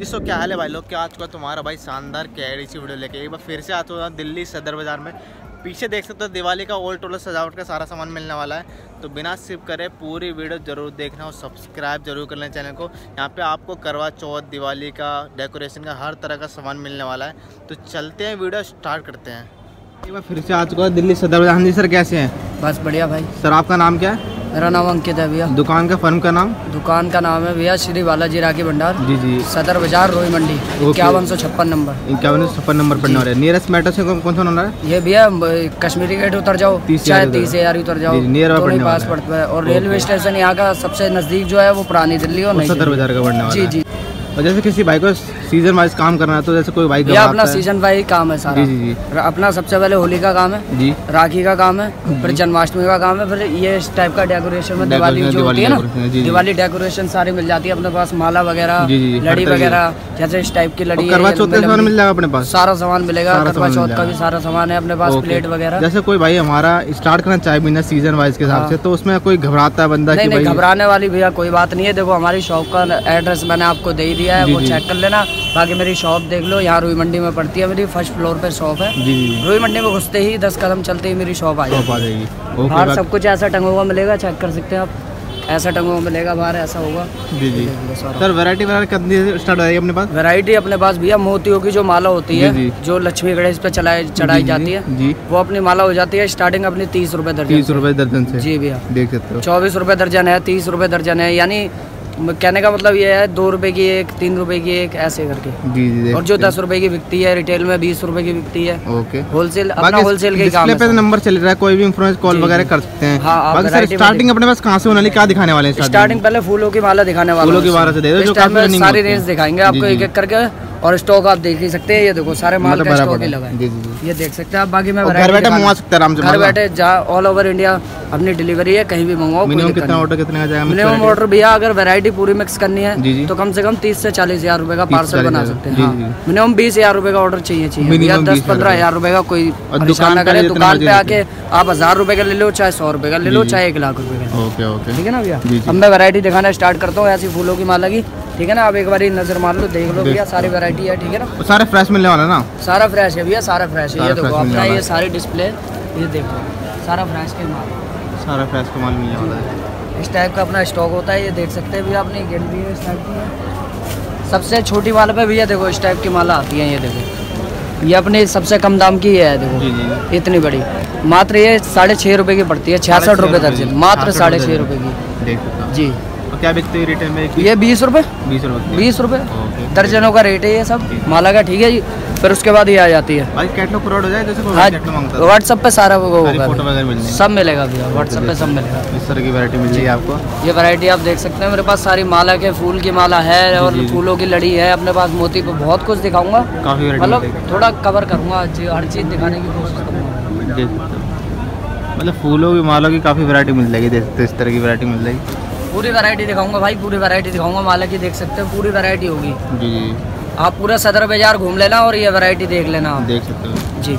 जिसको क्या हाल है भाई लोग, क्या आज का तुम्हारा भाई शानदार कैरी सी वीडियो लेके एक बार फिर से आता हूँ दिल्ली सदर बाज़ार में। पीछे देख सकते हो दिवाली का ऑल टोटल सजावट का सारा सामान मिलने वाला है, तो बिना स्किप करे पूरी वीडियो जरूर देखना और सब्सक्राइब जरूर कर लें चैनल को। यहाँ पे आपको करवा चौथ, दिवाली का, डेकोरेशन का हर तरह का सामान मिलने वाला है। तो चलते हैं, वीडियो स्टार्ट करते हैं। एक बार फिर से आ चुका है दिल्ली सदर बाज़ार। जी सर कैसे हैं? बस बढ़िया भाई। सर आपका नाम क्या है? मेरा नाम अंकित है भैया। दुकान का फर्म का नाम? दुकान का नाम है भैया श्री बाला जी राखी भंडार। जी जी। सदर बाजार रुई मंडी 5156 नंबर। 5156 नंबर पड़ने वाला है। नियरेस्ट मेट्रो से कौन सा नंबर है? ये भैया कश्मीरी गेट उतर जाओ, 30 यार उतर जाओ, नियर बाई पास पड़ता है। और रेलवे स्टेशन यहाँ का सबसे नजदीक जो है वो पुरानी दिल्ली और सदर बाजार का पड़ने वाला है। जी जी। और जैसे किसी भाई को सीजन वाइज काम करना है तो जैसे कोई भाई का अपना सीजन वाइज काम है सारा। जी जी। अपना सबसे पहले होली का काम है जी, राखी का काम है, फिर जन्माष्टमी का काम है, फिर ये इस टाइप का डेकोरेशन में दिवाली जो होती है ना, दिवाली डेकोरेशन सारी मिल जाती है अपने पास। माला वगैरह, लड़ी वगैरह, जैसे इस टाइप की लड़ी, करवा चौथ का सामान मिल जाएगा अपने पास, सारा सामान मिलेगा। करवा चौथ का भी सारा सामान है अपने पास, प्लेट वगैरह। जैसे कोई भाई हमारा स्टार्ट करना चाहे बिना सीजन वाइज के हिसाब से, तो उसमें कोई घबराता है बंदा? नहीं, घबराने वाली भैया कोई बात नहीं है। देखो हमारी शॉप का एड्रेस मैंने आपको दे दिया है, वो चेक कर लेना। बाकी मेरी शॉप देख लो, यहाँ रुई मंडी में पड़ती है, मेरी फर्स्ट फ्लोर पे शॉप है। रुई मंडी में घुसते ही 10 कदम चलते ही मेरी शॉप आ जाएगी। बाहर सब कुछ ऐसा टंगा हुआ मिलेगा, चेक कर सकते हैं आप, ऐसा टंगा हुआ मिलेगा बाहर, ऐसा होगा। जी जी। सर वैरायटी कितनी स्टार्ट होगी अपने पास? वैरायटी अपने पास भैया मोतियों की जो माला होती है, जो लक्ष्मी गणेश पे चढ़ाई जाती है, वो अपनी माला हो जाती है स्टार्टिंग अपनी 30 रुपए दर्जन। 30 रुपए दर्जन से? जी भैया देख सकते हो। 24 रुपए दर्जन है, 30 रुपए दर्जन है, यानी कहने का मतलब ये है 2 रुपए की एक, 3 रुपए की एक, ऐसे करके। जी जी। और जो 10 रुपए की बिकती है रिटेल में, 20 रुपए की बिकती है। ओके। होलसेल, अपना होलसेल के काम पे नंबर चल रहा है, कोई भी इन्फ्लुएंस कॉल वगैरह कर सकते हैं। हाँ, बाकी सर स्टार्टिंग अपने पास कहाँ से होने वाली, क्या दिखाने वाले हैं? स्टार्टिंग पहले फूलों की माला दिखाने वाले, फूलों की माला से दे दो, सारी रेंज दिखाएंगे आपको एक एक करके। और स्टॉक आप देख ही सकते हैं, ये देखो सारे माल का स्टॉक ही लगा है, ये देख सकते हैं आप। बाकी मैं घर बैठे मंगवा सकते हैं आराम से, घर बैठे जा, ऑल ओवर इंडिया अपनी डिलीवरी है, कहीं भी मंगवाओ। मिनिमम कितना ऑर्डर कितने का जाएगा? मिनिमम ऑर्डर भैया अगर वैरायटी पूरी मिक्स करनी है तो कम से कम 30 से 40 हजार रुपए का पार्सल बना सकते हैं। मिनिमम 20 हजार रुपए का ऑर्डर चाहिए या 10-15 हजार रुपए का। कोई दुकान करे, दुकान पे आके आप 1000 रुपए का ले लो, चाहे 100 रुपए का ले लो, चाहे 1 लाख रुपए का। ठीक है ना भैया। अब मैं वैरायटी दिखाना स्टार्ट करता हूँ ऐसी फूलों की माला की। ठीक है ना, आप एक बार नजर मार लो, देख लो भैया, सारी वैरायटी है। ठीक है ना, सारे फ्रेश मिलने वाला है ना? सारा फ्रेश है भैया, सारा फ्रेश है। ये देखो अपना ये सारी डिस्प्ले, ये देखो सारा फ्रेश के माल, सारा फ्रेश का माल मिलने वाला है। इस टाइप का अपना स्टॉक होता है, ये देख सकते हैं भैया। अपनी गैलरी है इस टाइप की, सबसे छोटी माल पे भैया देखो इस टाइप की माला आती है। ये देखो, ये अपनी सबसे कम दाम की है, देखो इतनी बड़ी, मात्र ये 6.5 रुपये की पड़ती है, 66 रुपये दर्जन, मात्र 6.5 रुपये की। जी। क्या बिकते हैं रेट में? ये 20 रुपए दर्जनों का रेट है ये सब माला का। ठीक है जी। फिर उसके बाद ये आ जाती है भाई कैटलॉग प्रोवाइड हो जाए, जैसे कोई कैटलॉग मांगता है व्हाट्सएप पे सारा वो फोटो वगैरह मिल जाएगा, सब मिलेगा भैया व्हाट्सएप पे, सब मिलेगा। इस तरह की वैरायटी मिल जाएगी आपको। ये वैरायटी आप देख सकते हैं, मेरे पास सारी माला के, फूल की माला है और फूलों की लड़ी है अपने पास, मोती पे, बहुत कुछ दिखाऊंगा, काफी मतलब थोड़ा कवर करूंगा, हर चीज दिखाने की कोशिश करूंगा। मतलब फूलों की माला की काफी वैरायटी मिल जाएगी, देखते इस तरह की वैरायटी मिल जाएगी, पूरी वैरायटी दिखाऊंगा भाई, पूरी वैरायटी दिखाऊंगा माला की, देख सकते हैं पूरी वैरायटी होगी। जी। आप पूरा सदर बाजार घूम लेना और ये वैरायटी देख लेना, आप देख सकते हो। जी।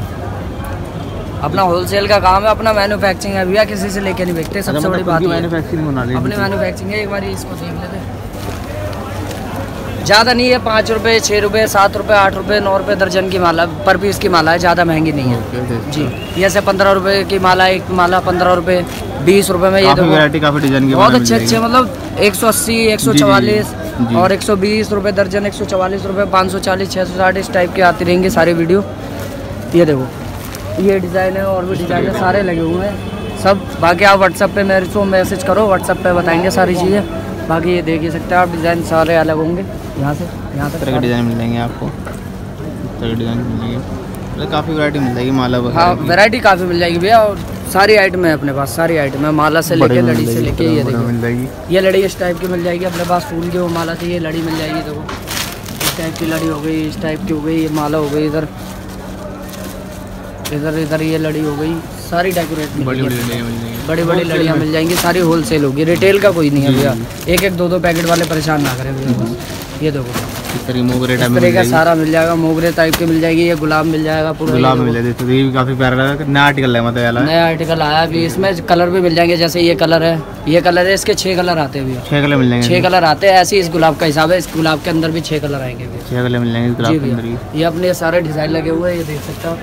अपना होलसेल का काम है, अपना मैन्युफैक्चरिंग है भैया, किसी से लेके नहीं बेचते, सबसे बड़ी बात मैन्युफैक्चरिंग, अपनी मैन्युफैक्चरिंग है। एक बार इसको देख लेते, ज़्यादा नहीं है, 5 रुपये 6 रुपये 7 रुपये 8 रुपये 9 रुपये दर्जन की माला, पर पीस की माला है, ज़्यादा महंगी नहीं है। जी। जैसे 15 रुपये की माला, एक माला 15 रुपये, 20 रुपए में। ये वैरायटी काफी डिजाइन की बहुत अच्छे, मतलब 180, 144 और 120 रुपए दर्जन, 144 रुपए, 540, 660 इस टाइप के आती रहेंगे सारी वीडियो। ये देखो ये डिजाइन है और भी डिजाइन है, सारे लगे हुए हैं सब। बाकी आप व्हाट्सएप पे मेरे को मैसेज करो, व्हाट्सएप पे बताएंगे सारी चीज़ें। बाकी ये देख ही सकते हैं आप, डिजाइन सारे अलग होंगे, यहाँ से यहाँ तक डिजाइन मिल जाएंगे आपको, काफी वैरायटी मिल जाएगी माला। हाँ वैरायटी काफी मिल जाएगी भैया, और सारी आइटम है अपने पास, सारी आइटम है, माला से लेके लड़ी से लेके। ये देखो मिल जाएगी, ये लड़ी इस टाइप की मिल जाएगी अपने पास, फूल की वो माला थी, ये लड़ी मिल जाएगी। देखो इस टाइप की लड़ी हो गई, इस टाइप की हो गई, ये माला हो गई, इधर इधर इधर ये लड़ी हो गई, सारी डेकोरेट मिल जाएगी, बड़ी बड़ी लड़ियाँ मिल जाएंगी, सारी होलसेल होगी, रिटेल का कोई नहीं है भैया। एक 2-2 पैकेट वाले परेशान ना करें भैया। ये देखो मोगरे टाइप का सारा मिल जाएगा, मोगरे टाइप के मिल जाएगी, ये गुलाब मिल जाएगा, पूरा गुलाब मिल जाएगा। तो ये भी काफी प्यारा नया आर्टिकल है, मतलब नया आर्टिकल आया अभी। इसमें कलर भी मिल जाएंगे, जैसे ये कलर है, ये कलर है, इसके 6 कलर आते हैं भैया। 6 कलर मिल जाएंगे, 6 कलर आते हैं। ऐसे इस गुलाब का हिसाब है, इस गुलाब के अंदर भी 6 कलर आएंगे, 6 कलर मिल जाएंगे गुलाब के अंदर। ये अपने सारे डिजाइन लगे हुए हैं, ये देख सकते हो।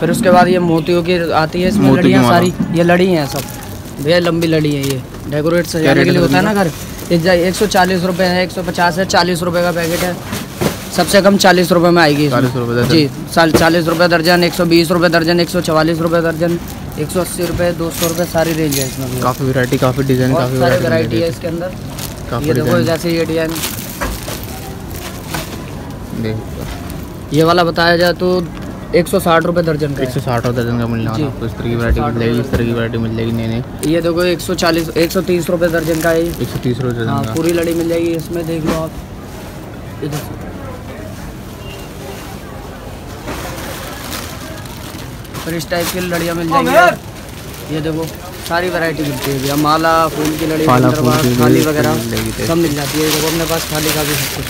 फिर उसके बाद ये मोतियों की आती है, इसमें लड़ियाँ सारी, ये लड़ी हैं सब भैया, लंबी लड़ी है। ये डेकोरेट सजाने के लिए होता है ना घर। 140 रुपये है, 150 है, 40 रुपये का पैकेट है, सबसे कम 40 रुपये में आएगी। 40 रुपये जी, 40 रुपये दर्जन, 120 रुपये दर्जन, 144 रुपये ददर्जन, 180 रुपये, 200 रुपये, सारी रेंज है इसमें। काफ़ी वैरायटी, काफ़ी डिज़ाइन, काफ़ी सारी वैरायटी है इसके अंदर। ये देखो, जैसे ये डिजाइन, ये वाला बताया जाए तो 160 रुपये दर्जन का, 160 रुपये दर्जन का मिलना है आपको। इस तरह की वैरायटी मिल जाएगी, इस तरह की वैरायटी मिल जाएगी। नहीं, ये देखो 130 रुपये दर्जन का है, 130 रुपये दर्जन। हाँ, पूरी लड़ी मिल जाएगी इसमें, देख लो आप। फिर इस टाइप की लड़ियाँ मिल जाएगी, ये देखो सारी वैरायटी मिलती है भैया। माला, फूल की लड़ी, थाली वगैरह सब मिल जाती है। देखो अपने पास थाली का भी सब कुछ।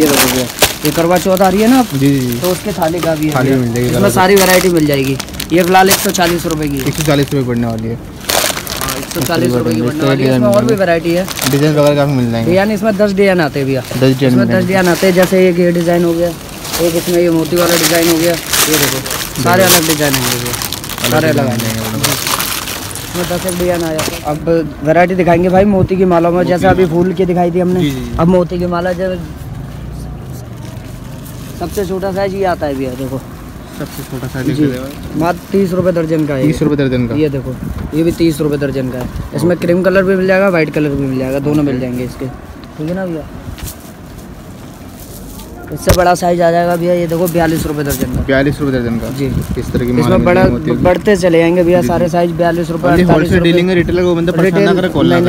ये देखो भैया, ये करवा चौथ आ रही है ना आप, जी, तो उसके थाली का भी थाली मिल जाएगी, इसमें सारी वैरायटी मिल जाएगी। ये फिलहाल 140 रुपये की, 140 रुपये पड़ने वाली है। 140 रुपये की पड़ने वाली है। इसमें और भी वैरायटी है, डिजाइन वगैरह काफ़ी मिल जाएंगे। यानी इसमें 10 डिजाइन आते हैं भैया, 10 डिजाइन आते हैं। जैसे एक ये डिज़ाइन हो गया, एक इसमें ये मोती वाला डिज़ाइन हो गया, ये देखो सारे अलग डिज़ाइन होंगे, सारे अलग आ जाएंगे। 10 डिजाइन आया। अब वैरायटी दिखाएंगे भाई मोती की माला में, जैसे अभी फूल की दिखाई थी हमने, अब मोती की माला। जब सबसे छोटा साइज ये आता है भैया, देखो सबसे छोटा साइज मात्र 30 रुपये दर्जन का है, 30 रुपये दर्जन का। ये देखो, ये भी 30 रुपये दर्जन का है। इसमें क्रीम कलर भी मिल जाएगा, वाइट कलर भी मिल जाएगा, दोनों मिल जाएंगे इसके, ठीक है ना भैया। इससे बड़ा साइज आ जाएगा भैया, ये देखो 42 रुपये दर्जन का, 42 रुपये दर्जन का जी। इस तरह की इसमें बड़ा बढ़ते चले जाएंगे भैया सारे साइज, 42 रुपये।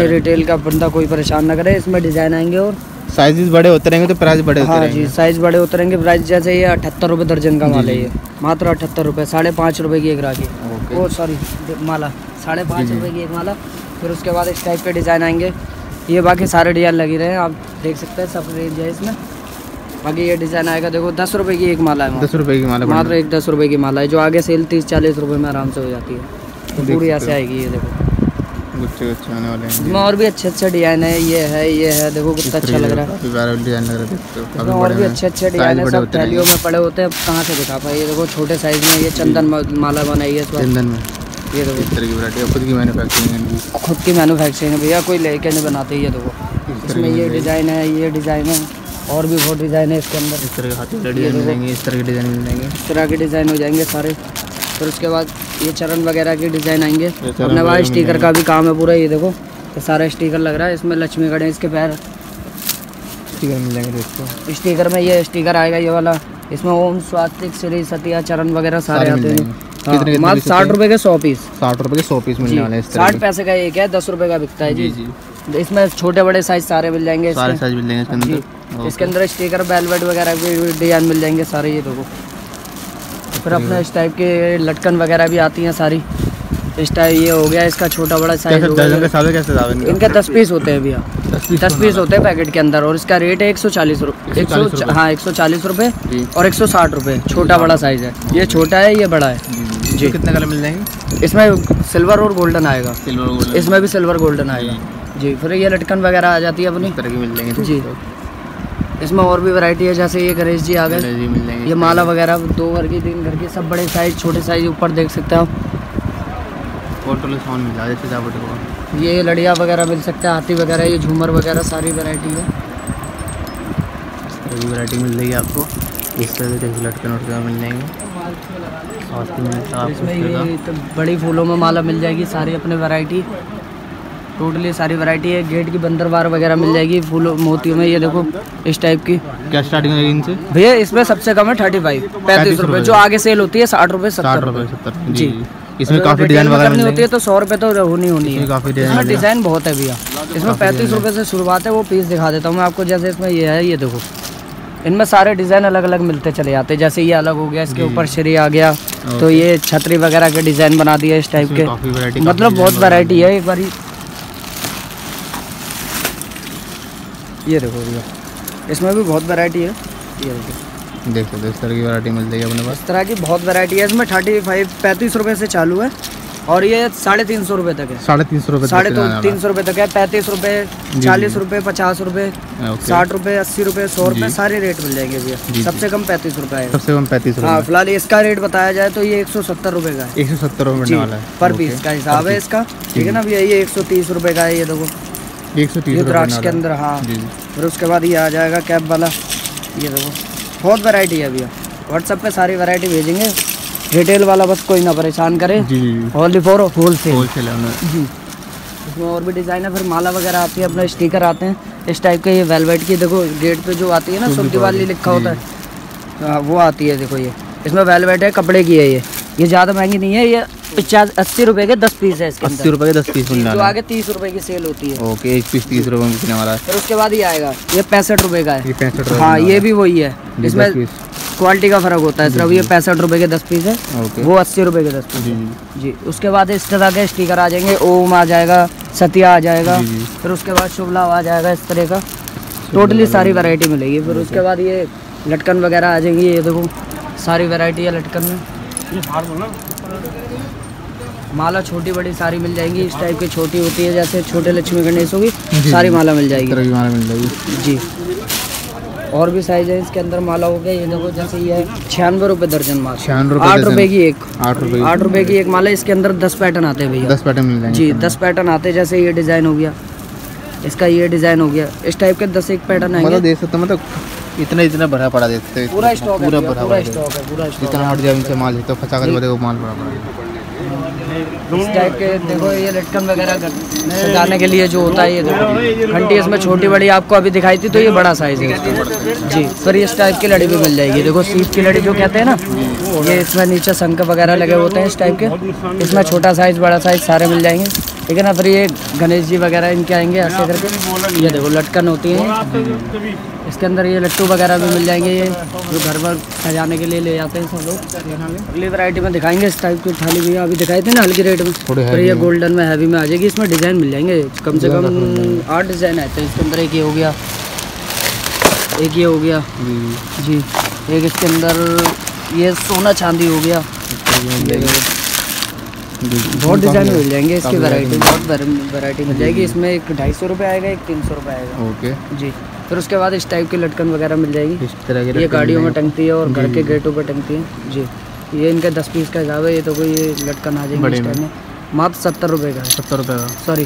रिटेल का बंदा कोई परेशान ना करे, इसमें डिजाइन आएंगे और साइजेस बड़े होते रहेंगे तो प्राइस बड़े होते रहेंगे। हाँ जी, साइज बड़े होते रहेंगे, प्राइस। जैसे ये 78 रुपये दर्जन का माल है, ये मात्र 78 रुपये, 5.5 रुपये की एक राखी, वो सॉरी माला, 5.5 रुपये की एक माला। फिर उसके बाद इस टाइप के डिज़ाइन आएंगे, ये बाकी सारे डिजाइन लगे रहे हैं, आप देख सकते हैं सब रेंज है इसमें। बाकी ये डिज़ाइन आएगा, देखो 10 रुपये की एक माला है, 10 रुपये की माला, मात्र 10 रुपये की माला है, जो आगे सेल 30-40 रुपये में आराम से हो जाती है। पूरी ऐसे आएगी, ये देखो अच्छे आने वाले हैं। और भी अच्छे अच्छे डिजाइन है, ये है देखो कितना अच्छा लग रहा है। और भी अच्छे डिजाइन है, सब थैलियों में पड़े होते हैं, कहाँ से दिखा पाए। ये देखो छोटे साइज में, ये चंदन माला बनाई है, चंदन में। ये देखो इस तरह की वैरायटी है, खुद की मैन्युफैक्चरिंग है भैया, कोई लेके नहीं बनाते। ये देखो इसमें ये डिजाइन है और भी बहुत डिजाइन है इसके अंदर। इस तरह के डिजाइन हो जाएंगे सारे। फिर उसके बाद ये चरण वगैरह के डिज़ाइन आएंगे, अपने पास स्टिकर का भी काम है पूरा। ये देखो ये सारा स्टिकर लग रहा है, इसमें लक्ष्मी गणेश के पैर स्टिकर मिल जाएंगे। देखो स्टिकर में ये स्टिकर आएगा, ये वाला, इसमें ओम, स्वातिक, श्री, सतिया, चरण वगैरह सारे आते हैं। मात्र 60 रुपये के 100 पीस, 60 रुपये के 100 पीस मिलने वाले हैं। 60 पैसे का एक है, 10 रुपये का बिकता है जी। इसमें छोटे बड़े साइज सारे मिल जाएंगे, सारे साइज मिल जाएंगे इसके अंदर। स्टिकर, वेलवेट वगैरह के डिजाइन मिल जाएंगे सारे। ये देखो फिर अपने इस टाइप के लटकन वगैरह भी आती हैं सारी। इस टाइप ये हो गया, इसका छोटा बड़ा साइज हो गया। इनके 10 पीस होते हैं भैया, 10 पीस होते हैं पैकेट के अंदर। और इसका रेट है 140 रुपये, 140 रुपये और 160 रुपये। छोटा बड़ा साइज है, ये छोटा है, ये बड़ा है जी। कितने कलर मिल जाएंगे इसमें? सिल्वर और गोल्डन आएगा, इसमें भी सिल्वर गोल्डन आएगा जी। फिर ये लटकन वगैरह आ जाती है अपनी, तरह की मिल जाएंगे जी। इसमें और भी वैरायटी है, जैसे ये गणेश जी आ गए, ये माला वगैरह 2 घर की, 3 घर की, सब बड़े साइज छोटे साइज ऊपर देख सकते हैं आप। और मिला ये लड़िया वगैरह मिल सकता है, हाथी वगैरह, ये झूमर वगैरह, सारी वैरायटी है। सारी वैरायटी मिल जाएगी आपको इस तरह से, लटकन वटकन मिल जाएंगे। इसमें ये बड़ी फूलों में माला मिल जाएगी सारी, अपने वैरायटी टोटली सारी वैरायटी है। गेट की बंदरवार वगैरह मिल जाएगी फूलों मोतियों में। ये देखो इस टाइप की। क्या स्टार्टिंग है इनसे भैया? इसमें सबसे कम है 35 रुपये, जो आगे सेल होती है 60 रुपये, 70 रुपये जी। इसमें काफी डिजाइन वगैरह नहीं होती है, तो 100 रुपये तो होनी है। इसमें डिजाइन बहुत है भैया। इसमें 35 रुपये से शुरुआत है, वो पीस दिखा देता हूँ मैं आपको। जैसे इसमें ये है, ये देखो इनमें सारे डिजाइन अलग अलग मिलते चले जाते हैं। जैसे ये अलग हो गया, इसके ऊपर श्री आ गया, तो ये छतरी वगैरह के डिजाइन बना दिया इस टाइप के, मतलब बहुत वैरायटी है। एक बार ये देखो भैया, इसमें भी बहुत वैरायटी है। ये देखो इस तरह की वैरायटी मिल जाएगी अपने पास, इस तरह की बहुत वैरायटी है। इसमें 35 रुपये से चालू है और ये 350 रुपये तक है। 350 रुपये, 350 रुपये तक है, 35 रुपये, 40 रुपये, 50 रुपये, 60 रुपये, 80 रुपये, 100 रुपये, सारे रेट मिल जाएंगे भैया। सबसे कम 35 रुपये है, सबसे कम 35 रुपये। हाँ, फिलहाल इसका रेट बताया जाए तो ये 170 रुपये का है, 170 रुपये वाला है पर पीस का हिसाब है इसका, ठीक है ना भैया। ये 130 रुपये का है, ये देखो 130 द्राक्ष के अंदर। हाँ, फिर उसके बाद ये आ जाएगा कैप वाला, ये देखो बहुत वैरायटी है भैया। व्हाट्सएप पे सारी वैरायटी भेजेंगे, रिटेल वाला बस कोई ना परेशान करे, ओनली फॉर होलसेल जी। इसमें और भी डिज़ाइन है, फिर माला वगैरह आती है, अपना स्टिकर आते हैं इस टाइप के। ये वेलवेट की देखो गेट पे जो आती है ना, शुभ दिवाली लिखा होता है वो आती है। देखो ये इसमें वेलवेट है, कपड़े की है। ये ज़्यादा महंगी नहीं है, ये 80 रुपए के 10 पीस है। 80 रुपए के 10 पीस जो आगे 30 रुपए की सेल होती है। ओके, एक पीस 30 रुपए में बिकने वाला है। फिर उसके बाद ये आएगा, ये 65 रुपए का है। 65 रुपये, हाँ ये भी वही है, इसमें क्वालिटी का फर्क होता है सिर्फ। ये 65 रुपए के 10 पीस है, वो 80 रुपए के 10 पीस है जी। उसके बाद इस तरह के स्टिकर आ जाएंगे, ओम आ जाएगा, सतिया आ जाएगा, फिर उसके बाद शुभला आ जाएगा, इस तरह का टोटली सारी वैरायटी मिलेगी। फिर उसके बाद ये लटकन वगैरह आ जाएंगी, ये देखो सारी वैरायटी है लटकन में। माला छोटी बड़ी सारी मिल जाएंगी इस टाइप की, छोटी होती है जैसे छोटे लक्ष्मी गणेश होगी, सारी माला मिल जाएगी, माला मिल जाएगी जी। और भी साइज है इसके अंदर माला हो गया। ये देखो जैसे ये 96 रुपये दर्जन माला, 8 रुपये की एक, 8 रुपये की एक माला। इसके अंदर 10 पैटर्न आते हैं भैया, 10 पैटर्न मिल जाएंगे जी। 10 पैटर्न आते हैं, जैसे ये डिज़ाइन हो गया, इसका ये डिज़ाइन हो गया, इस टाइप के 10 एक पैटर्न आएंगे। देख सकते मतलब इतना इतना भरा पड़ा देते हैं, पूरा स्टॉक है, पूरा इतना हट जाए माल है तो फंसा कर माल भरा पड़ा इस टाइप के। देखो ये लटकन वगैरह सजाने के लिए जो होता है, ये देखो घंटी इसमें छोटी बड़ी आपको अभी दिखाई थी, तो ये बड़ा साइज है जी। फिर इस टाइप की लड़ी भी मिल जाएगी, देखो सीप की लड़ी जो कहते हैं ना, ये इसमें नीचे शंख वगैरह लगे होते हैं इस टाइप के। इसमें छोटा साइज बड़ा साइज सारे मिल जाएंगे, ठीक है ना। फिर ये गणेश जी वगैरह इनके आएंगे ऐसे करके, ये देखो लटकन होती है इसके अंदर। ये लट्टू वगैरह भी मिल जाएंगे, ये जो घर पर सजाने के लिए ले जाते हैं सब लोग। अगली वैरायटी में दिखाएंगे इस टाइप की थाली भी, अभी दिखाई थी ना हल्की रेट में। फिर ये गोल्डन में हैवी में आ जाएगी, इसमें डिज़ाइन मिल जाएंगे कम से कम 8 डिज़ाइन आते हैं इसके अंदर। एक ये हो गया, एक ये हो गया जी, एक इसके अंदर ये सोना चांदी हो गया, बहुत डिज़ाइन मिल जाएंगे इसकी। वैरायटी बहुत वैरायटी मिल जाएगी इसमें। एक 250 रुपये आएगा, एक 300 रुपये आएगा। ओके जी। फिर उसके बाद इस टाइप की लटकन वगैरह मिल जाएगी इस तरह की, ये गाड़ियों में टंगती है और घर के गेटों पर टंगती है जी। ये इनका 10 पीस का हिसाब है। ये तो कोई लटकन आ जाएगी इस टाइम में, मात्र 70 रुपये का है। 70 रुपये का, सॉरी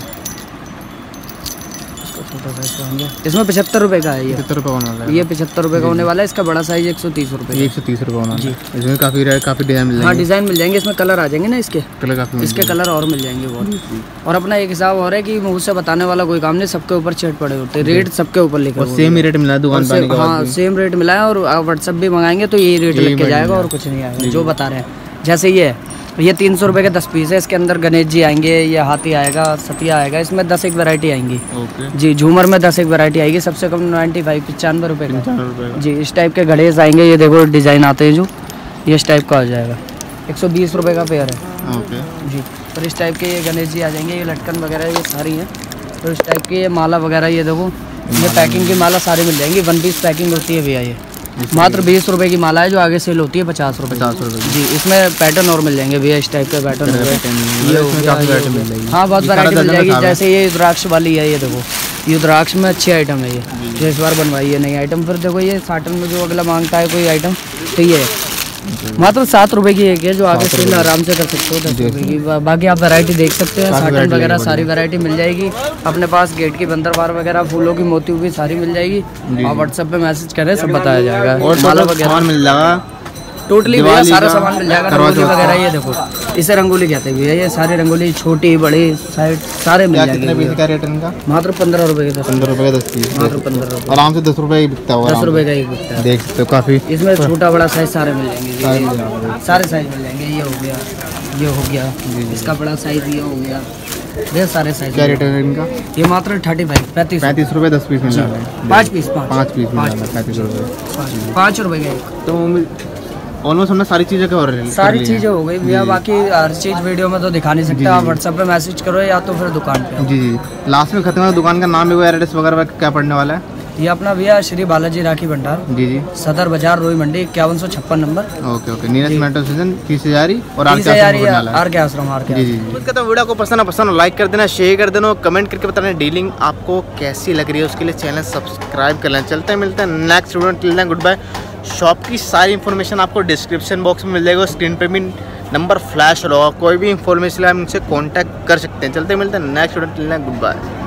इसमें 75 रुपये का है। ये 75 रुपये होने वाला है, ये 75 रुपये का होने वाला है। इसका बड़ा साइज 130 रुपये, 130 रुपये होना जी। इसमें काफ़ी डिज़ाइन मिल जाएंगे, हाँ डिज़ाइन मिल जाएंगे। इसमें कलर आ जाएंगे ना, इसके कलर काफ़ी, इसके कलर और मिल जाएंगे बहुत। और अपना एक हिसाब और है कि मुँह से बताने वाला कोई काम नहीं, सबके ऊपर चेट पड़े होते हैं, रेट सबके ऊपर लिखा, सेम रेट मिला है दुकान पर। हाँ सेम रेट मिला है, और व्हाट्सअप भी मंगाएंगे तो यही रेट लेके जाएगा और कुछ नहीं आएगा जो बता रहे हैं। जैसे ये 300 रुपये के 10 पीस है। इसके अंदर गणेश जी आएंगे, ये हाथी आएगा, सतिया आएगा, इसमें 10 एक वैरायटी आएंगी जी। झूमर में 10 एक वैरायटी आएगी, सबसे कम 95 रुपये का जी। इस टाइप के गणेश आएंगे, ये देखो डिज़ाइन आते हैं जो, ये इस टाइप का आ जाएगा। 120 रुपये का पेयर है जी। और इस टाइप के ये गणेश जी आ जाएंगे, ये लटकन वगैरह ये सारी हैं। और इस टाइप की ये माला वगैरह, ये देखो ये पैकिंग की माला सारी मिल जाएंगी। 1 पीस पैकिंग होती है भैया, ये मात्र 20 रुपये की माला है जो आगे सेल होती है 50 रुपये, 50 रुपये जी। इसमें पैटर्न और मिल जाएंगे भैया, इस टाइप के पैटर्न मिल जाएंगे। हाँ बहुत वैरायटी मिल जाएगी। जैसे ये रुद्राक्ष वाली है, ये देखो रुद्राक्ष में अच्छी आइटम है ये, जो इस बार बनवाई है नई आइटम। फिर देखो ये साटन में जो अगला मांगता है कोई आइटम, तो ये मात्र 7 रुपये की एक है जो आगे सेल आराम से कर सकते हो 10 रुपये की। बाकी आप वैरायटी देख सकते हैं, साटन वगैरह सारी वैरायटी मिल जाएगी अपने पास। गेट की बंदरवार वगैरह, फूलों की मोती भी सारी मिल जाएगी। आप व्हाट्सएप पे मैसेज करें, सब बताया जाएगा। और माला वगैरह मिल जाएगा, टोटली सारा सामान मिल जाएगा। रंगोली वगैरह, ये देखो इसे रंगोली कहते हैं, ये सारी रंगोली छोटी बड़ी साइड सारे मिल जाएगा। मात्र 15 रुपये के 15 रुपये का 10 पीस, मात्र 15 रुपये, आराम से 10 रुपये बिकता होगा, 10 रुपये का ही बिकता है। देख सकते हो काफ़ी, इसमें छोटा बड़ा साइज सारे मिल जाएंगे, सारे साइज मिल जाएंगे। ये हो गया, ये हो गया, इसका बड़ा साइज ये हो गया, ये सारे साइज। क्या रेट है इनका? ये मात्र 35 रुपये 10 पीस मिल जाएगा। 5 पीस 5 पीस 5 रुपये का, तो ऑलमोस्ट हमने सारी चीज़ें हो रही सारी चीज़ें हो गई भैया। बाकी हर चीज़ वीडियो में तो दिखा नहीं सकते, आप व्हाट्सएप पे मैसेज करो या तो फिर दुकान पे। जी जी लास्ट में खत्म है दुकान का नाम भी वो एड्रेस वगैरह क्या पड़ने वाला है? ये अपना भैया श्री बाला जी राखी भंडार, जी जी, सदर बाजार, रुई मंडी, 5156 नंबर। Okay okay, Neeraj metro station, 30,000 और आर के आश्रम। जी जी, वीडियो को पसंद लाइक कर देना, शेयर कर देना, कमेंट करके बताना डीलिंग आपको कैसी लग रही है, उसके लिए चैनल सब्सक्राइब कर लेना। चलते हैं, मिलते हैं next video, good bye. Shop की सारी इन्फॉर्मेशन आपको डिस्क्रिप्शन बॉक्स में मिल जाएगा, स्क्रीन पे भी नंबर फ्लैश होगा, कोई भी इन्फॉर्मेशन आप उनसे कांटेक्ट कर सकते हैं। चलते मिलते हैं नेक्स्ट वीडियो, गुड बाय।